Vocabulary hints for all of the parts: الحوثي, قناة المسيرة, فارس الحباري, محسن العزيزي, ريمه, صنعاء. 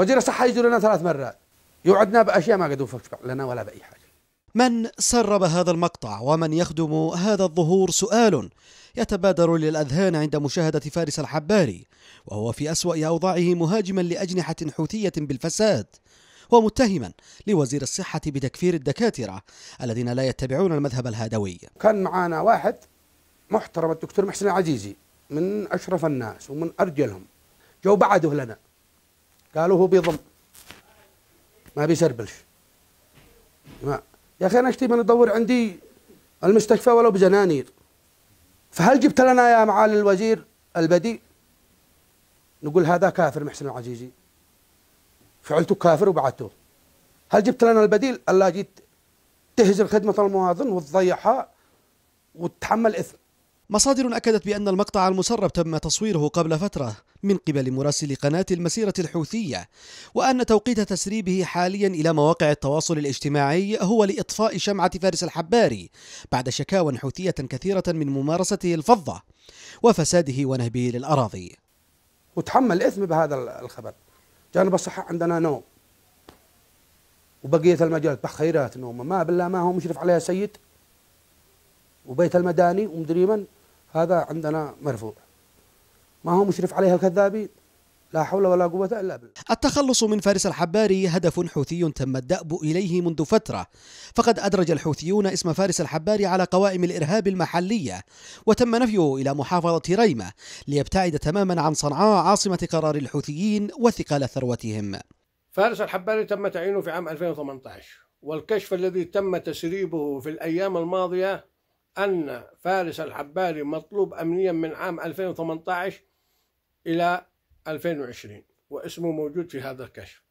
وزير الصحة يجي لنا 3 مرات يوعدنا بأشياء ما قد وفق لنا ولا بأي حاجة. من سرب هذا المقطع ومن يخدم هذا الظهور سؤال يتبادر للأذهان عند مشاهدة فارس الحباري وهو في أسوأ أوضاعه مهاجما لأجنحة حوثية بالفساد ومتهما لوزير الصحة بتكفير الدكاترة الذين لا يتبعون المذهب الهادوي. كان معانا واحد محترم الدكتور محسن العزيزي من أشرف الناس ومن أرجلهم، جو بعده لنا قالوا هو بيضم ما بيسربلش. ما يا أخي أنا أشتي من أدور عندي المستشفى ولو بزنانير، فهل جبت لنا يا معالي الوزير البديل؟ نقول هذا كافر محسن العزيزي، فعلته كافر وبعته. هل جبت لنا البديل؟ ألا جيت تهزم خدمة المواطن وتضيعها وتتحمل إثم. مصادر أكدت بأن المقطع المسرب تم تصويره قبل فترة من قبل مراسل قناة المسيرة الحوثية، وأن توقيت تسريبه حاليا إلى مواقع التواصل الاجتماعي هو لإطفاء شمعة فارس الحباري بعد شكاوى حوثية كثيرة من ممارسته الفظة وفساده ونهبه للأراضي. وتحمل إثم بهذا الخبر. جانب الصحة عندنا نوم وبقية المجالات بخيرات نوم، ما بالله ما هو مشرف عليها سيد وبيت المداني ومدري من، هذا عندنا مرفوع، ما هو مشرف عليها الكذابين، لا حول ولا قوة إلا بالله. التخلص من فارس الحباري هدف حوثي تم الدأب إليه منذ فترة، فقد أدرج الحوثيون اسم فارس الحباري على قوائم الإرهاب المحلية وتم نفيه إلى محافظة ريمه ليبتعد تماما عن صنعاء عاصمة قرار الحوثيين وثقال ثروتهم. فارس الحباري تم تعيينه في عام 2018، والكشف الذي تم تسريبه في الأيام الماضية أن فارس الحباري مطلوب أمنيا من عام 2018 إلى 2020 واسمه موجود في هذا الكشف.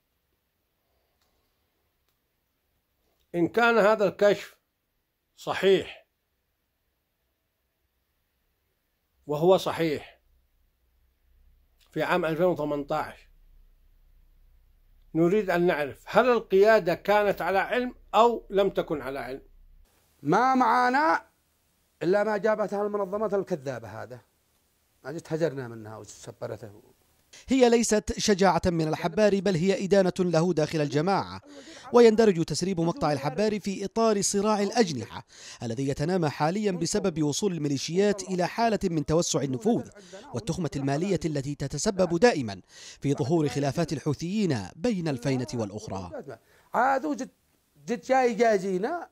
إن كان هذا الكشف صحيح، وهو صحيح في عام 2018، نريد أن نعرف هل القيادة كانت على علم أو لم تكن على علم. ما معانا إلا ما جابتها المنظمات الكذابة، هذا ما جت هجرنا منها وسبرته. هي ليست شجاعة من الحباري بل هي إدانة له داخل الجماعة، ويندرج تسريب مقطع الحباري في إطار صراع الأجنحة الذي يتنامى حاليا بسبب وصول الميليشيات إلى حالة من توسع النفوذ والتخمة المالية التي تتسبب دائما في ظهور خلافات الحوثيين بين الفينة والأخرى. هذا جد جاي جازينا.